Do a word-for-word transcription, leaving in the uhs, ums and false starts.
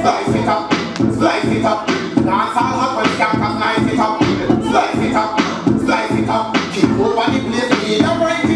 Slice it up, slice it up, keep over the place, we ain't right.